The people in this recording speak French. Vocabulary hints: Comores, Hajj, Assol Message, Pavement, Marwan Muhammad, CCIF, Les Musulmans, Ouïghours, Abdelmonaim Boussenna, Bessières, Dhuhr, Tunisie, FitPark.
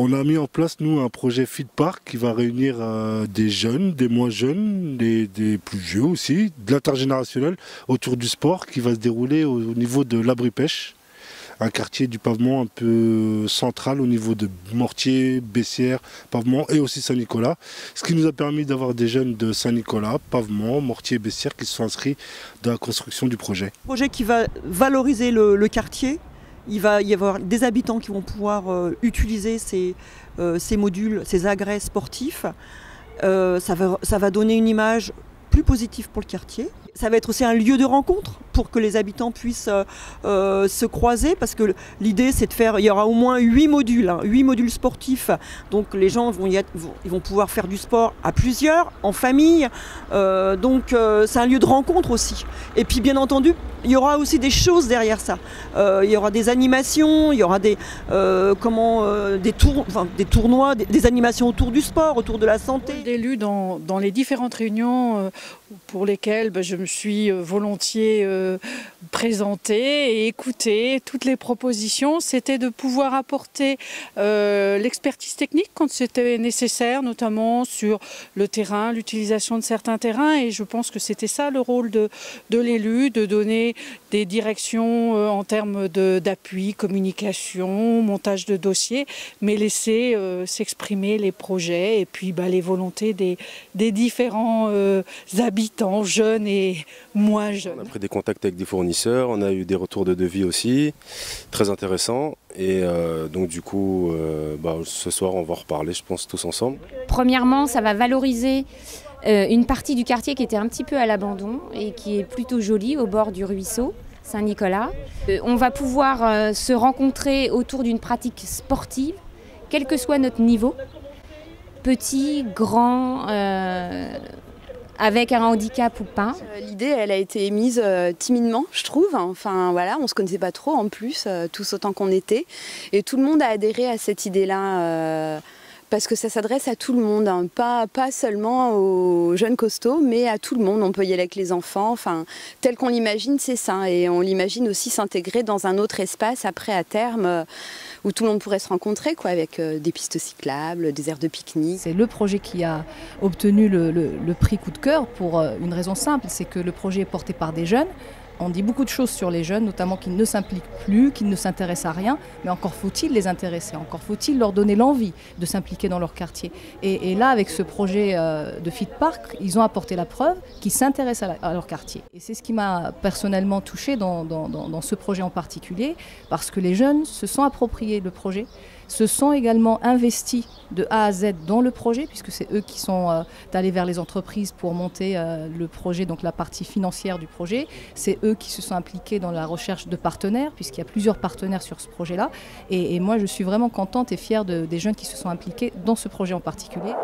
On a mis en place, nous, un projet FitPark qui va réunir des jeunes, des moins jeunes, des plus vieux aussi, de l'intergénérationnel, autour du sport qui va se dérouler au niveau de l'Abri-Pêche, un quartier du Pavement un peu central au niveau de Mortier, Bessières, Pavement et aussi Saint-Nicolas. Ce qui nous a permis d'avoir des jeunes de Saint-Nicolas, Pavement, Mortier, Bessières qui se sont inscrits dans la construction du projet. Un projet qui va valoriser le quartier. Il va y avoir des habitants qui vont pouvoir utiliser ces modules, ces agrès sportifs. Ça va donner une image plus positive pour le quartier. Ça va être aussi un lieu de rencontre pour que les habitants puissent se croiser, parce que l'idée c'est de faire, il y aura au moins 8 modules, 8 modules sportifs, donc les gens ils vont pouvoir faire du sport à plusieurs, en famille, donc c'est un lieu de rencontre aussi. Et puis bien entendu, il y aura aussi des choses derrière ça, il y aura des animations, il y aura des tournois, des animations autour du sport, autour de la santé. D'élus dans les différentes réunions pour lesquelles je me suis volontiers présenter et écouter toutes les propositions. C'était de pouvoir apporter l'expertise technique quand c'était nécessaire, notamment sur le terrain, l'utilisation de certains terrains. Et je pense que c'était ça le rôle de l'élu, de donner des directions en termes d'appui, communication, montage de dossiers, mais laisser s'exprimer les projets et puis les volontés des différents habitants, jeunes et moins jeunes. On a pris des contacts avec des fournisseurs, on a eu des retours de devis aussi, très intéressants. Et donc du coup, ce soir on va reparler, je pense, tous ensemble. Premièrement, ça va valoriser une partie du quartier qui était un petit peu à l'abandon et qui est plutôt jolie, au bord du ruisseau Saint-Nicolas. On va pouvoir se rencontrer autour d'une pratique sportive, quel que soit notre niveau, petit, grand, avec un handicap ou pas. L'idée, elle a été émise timidement, je trouve. Enfin voilà, on se connaissait pas trop en plus, tous autant qu'on était. Et tout le monde a adhéré à cette idée-là, parce que ça s'adresse à tout le monde, pas seulement aux jeunes costauds, mais à tout le monde. On peut y aller avec les enfants, enfin, tel qu'on l'imagine, c'est ça. Et on l'imagine aussi s'intégrer dans un autre espace, après à terme, où tout le monde pourrait se rencontrer, quoi, avec des pistes cyclables, des aires de pique-nique. C'est le projet qui a obtenu le prix coup de cœur pour une raison simple, c'est que le projet est porté par des jeunes. On dit beaucoup de choses sur les jeunes, notamment qu'ils ne s'impliquent plus, qu'ils ne s'intéressent à rien, mais encore faut-il les intéresser, encore faut-il leur donner l'envie de s'impliquer dans leur quartier. Et là, avec ce projet de FitPark, ils ont apporté la preuve qu'ils s'intéressent à leur quartier. Et c'est ce qui m'a personnellement touchée dans ce projet en particulier, parce que les jeunes se sont appropriés le projet, se sont également investis de A à Z dans le projet, puisque c'est eux qui sont allés vers les entreprises pour monter le projet, donc la partie financière du projet. C'est eux qui se sont impliqués dans la recherche de partenaires, puisqu'il y a plusieurs partenaires sur ce projet-là. Et moi, je suis vraiment contente et fière des jeunes qui se sont impliqués dans ce projet en particulier.